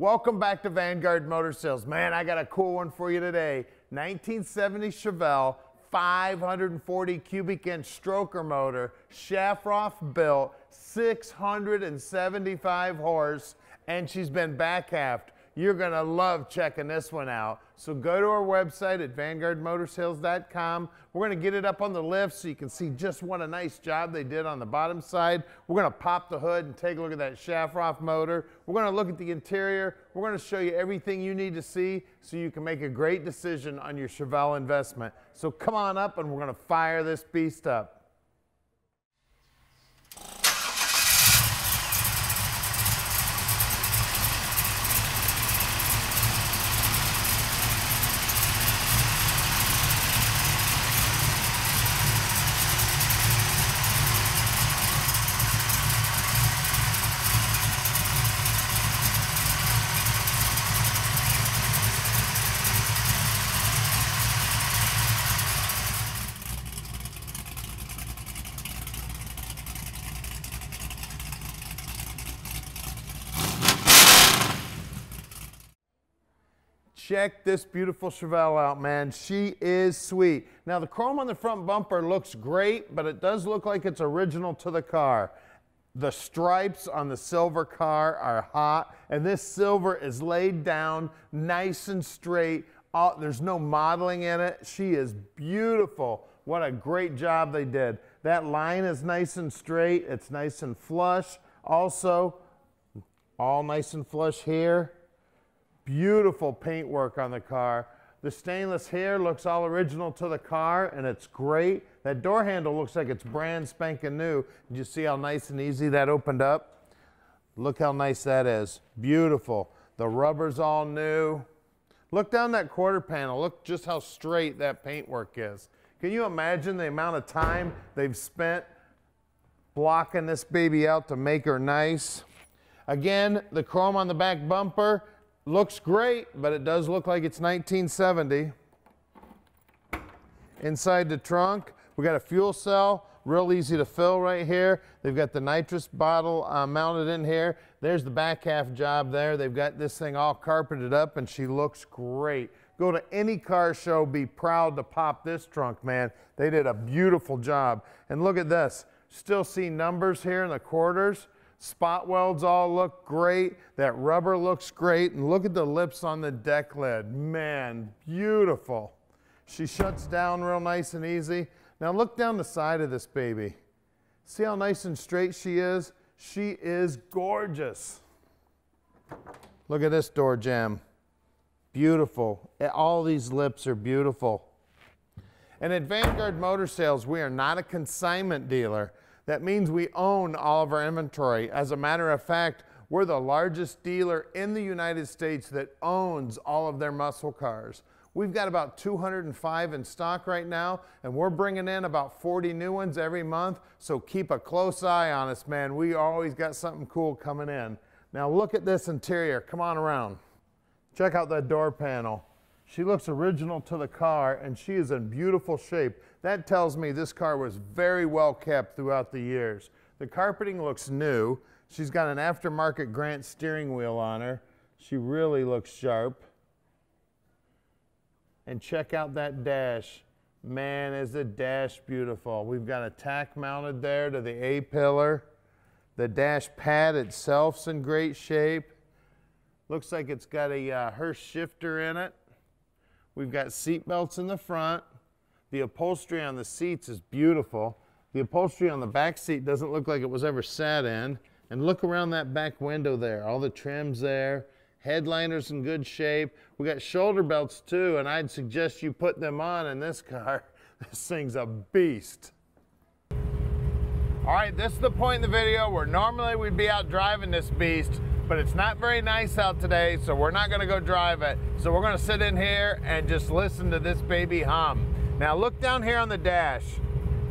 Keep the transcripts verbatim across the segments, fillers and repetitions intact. Welcome back to Vanguard Motor Sales. Man, I got a cool one for you today. nineteen seventy Chevelle, five hundred forty cubic inch stroker motor, Shafroth built, six hundred seventy-five horse, and she's been back halved. You're gonna love checking this one out. So go to our website at vanguard motor sales dot com. We're gonna get it up on the lift so you can see just what a nice job they did on the bottom side. We're gonna pop the hood and take a look at that Shafroth motor. We're gonna look at the interior. We're gonna show you everything you need to see so you can make a great decision on your Chevelle investment. So come on up and we're gonna fire this beast up. Check this beautiful Chevelle out, man. She is sweet. Now, the chrome on the front bumper looks great, but it does look like it's original to the car. The stripes on the silver car are hot, and this silver is laid down nice and straight. All, there's no modeling in it. She is beautiful. What a great job they did. That line is nice and straight. It's nice and flush. Also, all nice and flush here. Beautiful paintwork on the car. The stainless here looks all original to the car, and it's great. That door handle looks like it's brand spanking new. Did you see how nice and easy that opened up? Look how nice that is. Beautiful. The rubber's all new. Look down that quarter panel. Look just how straight that paintwork is. Can you imagine the amount of time they've spent blocking this baby out to make her nice? Again, the chrome on the back bumper looks great, but it does look like it's nineteen seventy. Inside the trunk, we got a fuel cell, real easy to fill right here. They've got the nitrous bottle uh, mounted in here. There's the back half job there. They've got this thing all carpeted up, and she looks great. Go to any car show, be proud to pop this trunk, man. They did a beautiful job. And look at this. Still see numbers here in the quarters. Spot welds all look great. That rubber looks great. And look at the lips on the deck lid. Man, beautiful. She shuts down real nice and easy. Now look down the side of this baby. See how nice and straight she is? She is gorgeous. Look at this door jamb. Beautiful. All these lips are beautiful. And at Vanguard Motor Sales, we are not a consignment dealer. That means we own all of our inventory. As a matter of fact, we're the largest dealer in the United States that owns all of their muscle cars. We've got about two hundred five in stock right now, and we're bringing in about forty new ones every month, so keep a close eye on us, man. We always got something cool coming in. Now look at this interior. Come on around. Check out that door panel. She looks original to the car, and she is in beautiful shape. That tells me this car was very well kept throughout the years. The carpeting looks new. She's got an aftermarket Grant steering wheel on her. She really looks sharp. And check out that dash. Man, is the dash beautiful. We've got a tack mounted there to the A-pillar. The dash pad itself's in great shape. Looks like it's got a uh, Hurst shifter in it. We've got seat belts in the front. The upholstery on the seats is beautiful. The upholstery on the back seat doesn't look like it was ever sat in. And look around that back window there, all the trims there. Headliner's in good shape. We got shoulder belts too, and I'd suggest you put them on in this car. This thing's a beast. All right, this is the point in the video where normally we'd be out driving this beast, but it's not very nice out today, so we're not gonna go drive it. So we're gonna sit in here and just listen to this baby hum. Now look down here on the dash.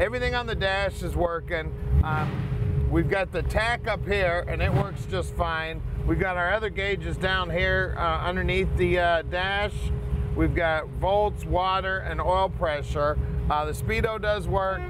Everything on the dash is working. Um, we've got the tack up here, and it works just fine. We've got our other gauges down here uh, underneath the uh, dash. We've got volts, water, and oil pressure. Uh, the speedo does work,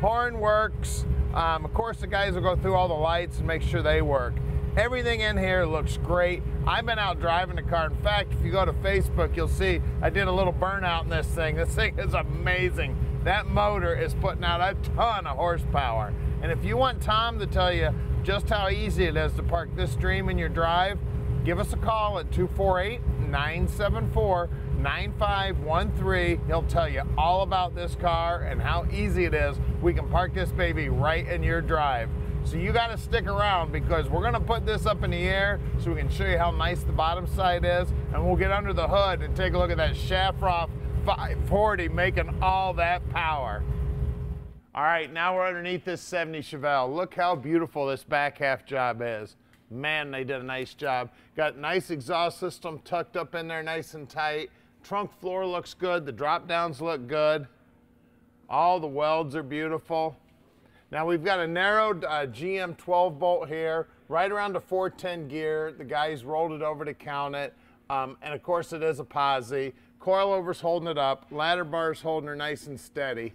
horn works. Um, of course, the guys will go through all the lights and make sure they work. Everything in here looks great. I've been out driving the car. In fact, if you go to Facebook, you'll see I did a little burnout in this thing. This thing is amazing. That motor is putting out a ton of horsepower. And if you want Tom to tell you just how easy it is to park this dream in your drive, give us a call at two four eight, nine seven four, nine five one three. He'll tell you all about this car and how easy it is. We can park this baby right in your drive. So you got to stick around, because we're going to put this up in the air so we can show you how nice the bottom side is, and we'll get under the hood and take a look at that Shafroth five forty making all that power. All right, now we're underneath this seventy Chevelle. Look how beautiful this back half job is. Man, they did a nice job. Got nice exhaust system tucked up in there nice and tight. Trunk floor looks good. The drop downs look good. All the welds are beautiful. Now we've got a narrowed uh, G M twelve volt here, right around the four ten gear. The guys rolled it over to count it. Um, and of course it is a posi. Coilover's holding it up. Ladder bar's holding her nice and steady.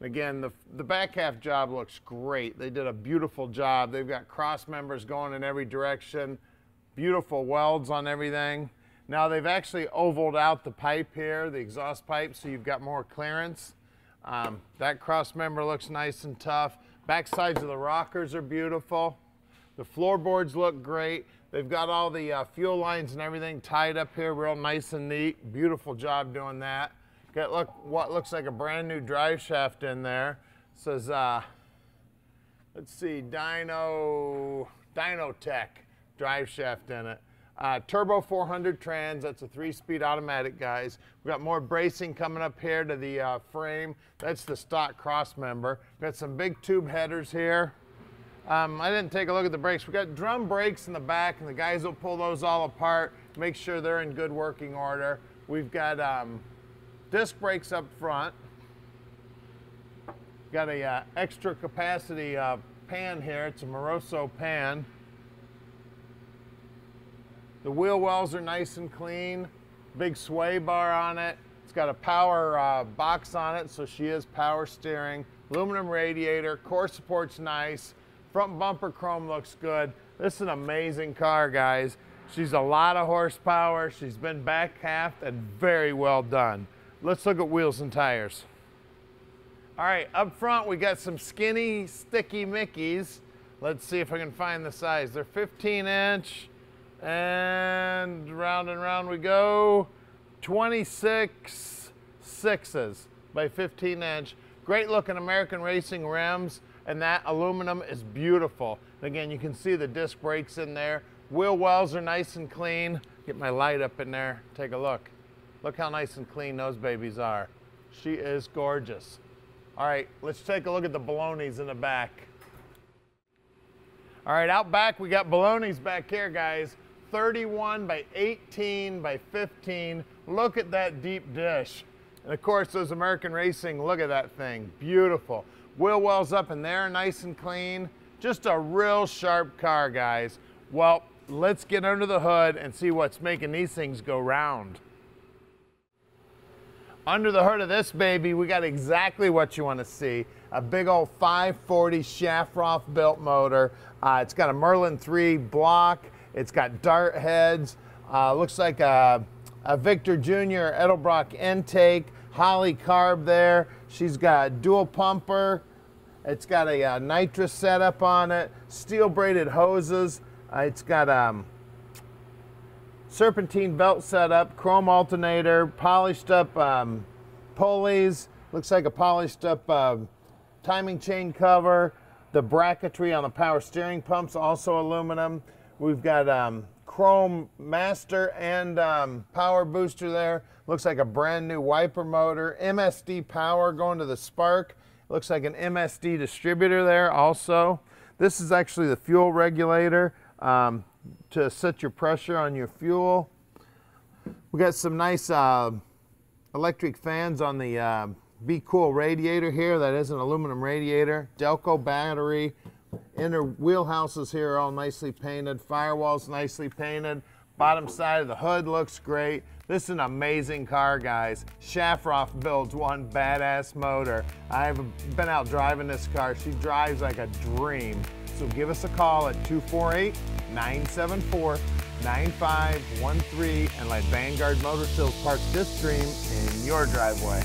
Again, the, the back half job looks great. They did a beautiful job. They've got cross members going in every direction. Beautiful welds on everything. Now they've actually ovaled out the pipe here, the exhaust pipe, so you've got more clearance. Um, that cross member looks nice and tough. Back sides of the rockers are beautiful. The floorboards look great. They've got all the uh, fuel lines and everything tied up here real nice and neat. Beautiful job doing that. Got look, what looks like a brand new drive shaft in there. It says, uh, let's see, Dino, DinoTech drive shaft in it. Uh, turbo four hundred trans, that's a three-speed automatic, guys. We've got more bracing coming up here to the uh, frame. That's the stock cross member. We've got some big tube headers here. Um, I didn't take a look at the brakes. We've got drum brakes in the back, and the guys will pull those all apart, make sure they're in good working order. We've got um, disc brakes up front. We've got a uh, extra capacity uh, pan here. It's a Moroso pan. The wheel wells are nice and clean, big sway bar on it. It's got a power uh, box on it, so she is power steering. Aluminum radiator, core support's nice. Front bumper chrome looks good. This is an amazing car, guys. She's a lot of horsepower. She's been back halved and very well done. Let's look at wheels and tires. All right, up front we got some skinny, sticky Mickeys. Let's see if I can find the size. They're fifteen inch. And round and round we go. twenty-six sixes by fifteen inch. Great looking American Racing rims, and that aluminum is beautiful. Again, you can see the disc brakes in there. Wheel wells are nice and clean. Get my light up in there, take a look. Look how nice and clean those babies are. She is gorgeous. All right, let's take a look at the balonies in the back. All right, out back we got balonies back here, guys. thirty-one by eighteen by fifteen. Look at that deep dish. And of course, those American Racing, look at that thing, beautiful. Wheel wells up in there, nice and clean. Just a real sharp car, guys. Well, let's get under the hood and see what's making these things go round. Under the hood of this baby, we got exactly what you want to see. A big old five forty Shafroth built motor. Uh, it's got a Merlin three block. It's got Dart heads, uh, looks like a, a Victor Junior Edelbrock intake, Holley carb there. She's got a dual pumper. It's got a, a nitrous setup on it, steel braided hoses. Uh, it's got a um, serpentine belt setup, chrome alternator, polished up um, pulleys. Looks like a polished up uh, timing chain cover. The bracketry on the power steering pump's also aluminum. We've got um, chrome master and um, power booster there. Looks like a brand new wiper motor. M S D power going to the spark. Looks like an M S D distributor there also. This is actually the fuel regulator um, to set your pressure on your fuel. We got some nice uh, electric fans on the uh, Be Cool radiator here. That is an aluminum radiator. Delco battery. Inner wheelhouses here are all nicely painted. Firewall's nicely painted. Bottom side of the hood looks great. This is an amazing car, guys. Shafroth builds one badass motor. I've been out driving this car. She drives like a dream. So give us a call at two four eight, nine seven four, nine five one three and let Vanguard Motor Sales park this dream in your driveway.